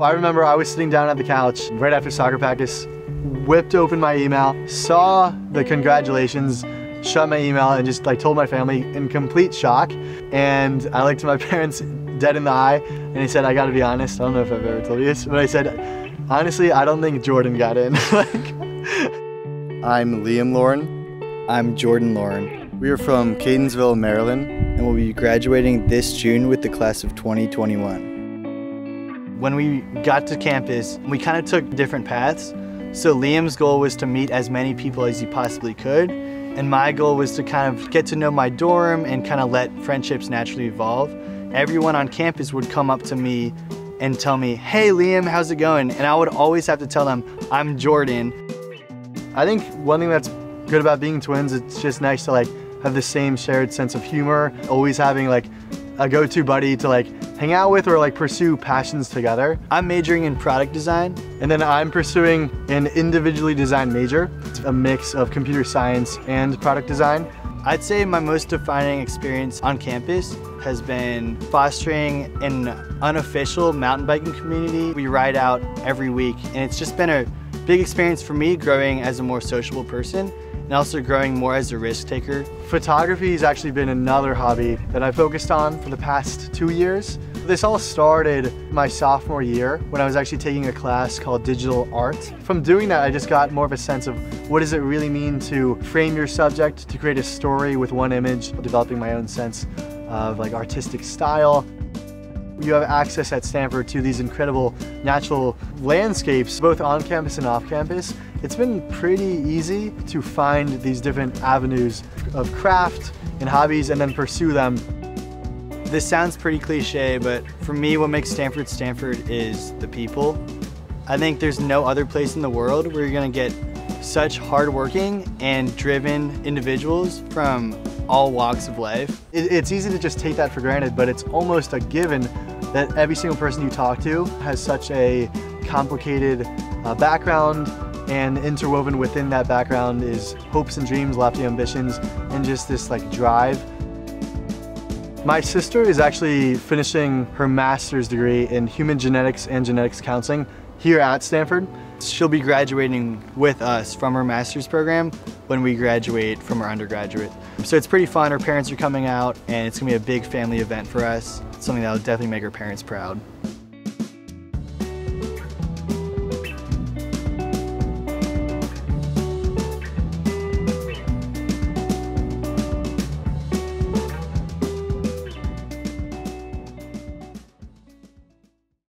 I remember I was sitting down on the couch right after soccer practice, whipped open my email, saw the congratulations, shut my email, and just like told my family in complete shock. And I looked to my parents dead in the eye, and I said, I gotta be honest, I don't know if I've ever told you this, but I said, honestly, I don't think Jordan got in. I'm Liam Llorin. I'm Jordan Llorin. We are from Cadensville, Maryland, and we'll be graduating this June with the class of 2021. When we got to campus, we kind of took different paths. So Liam's goal was to meet as many people as he possibly could. And my goal was to kind of get to know my dorm and kind of let friendships naturally evolve. Everyone on campus would come up to me and tell me, hey Liam, how's it going? And I would always have to tell them, I'm Jordan. I think one thing that's good about being twins, it's just nice to like have the same shared sense of humor, always having like a go-to buddy to like hang out with or like pursue passions together. I'm majoring in product design, and then I'm pursuing an individually designed major. It's a mix of computer science and product design. I'd say my most defining experience on campus has been fostering an unofficial mountain biking community. We ride out every week, and it's just been a big experience for me growing as a more sociable person, and also growing more as a risk taker. Photography has actually been another hobby that I focused on for the past 2 years. This all started my sophomore year when I was actually taking a class called digital art. From doing that, I just got more of a sense of what does it really mean to frame your subject, to create a story with one image, developing my own sense of like artistic style. You have access at Stanford to these incredible natural landscapes, both on campus and off campus. It's been pretty easy to find these different avenues of craft and hobbies and then pursue them. This sounds pretty cliche, but for me, what makes Stanford Stanford is the people. I think there's no other place in the world where you're gonna get such hardworking and driven individuals from all walks of life. It's easy to just take that for granted, but it's almost a given that every single person you talk to has such a complicated background, and interwoven within that background is hopes and dreams, lofty ambitions, and just this like drive. My sister is actually finishing her master's degree in human genetics and genetics counseling here at Stanford. She'll be graduating with us from her master's program when we graduate from our undergraduate. So it's pretty fun. Her parents are coming out, and it's gonna be a big family event for us. It's something that'll definitely make her parents proud.